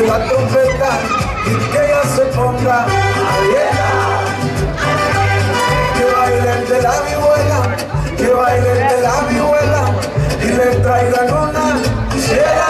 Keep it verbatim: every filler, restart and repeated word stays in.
de la trompeta y que ella se ponga ariela. Que bailen de la vihuela, que bailen de la vihuela y le traigan una chela.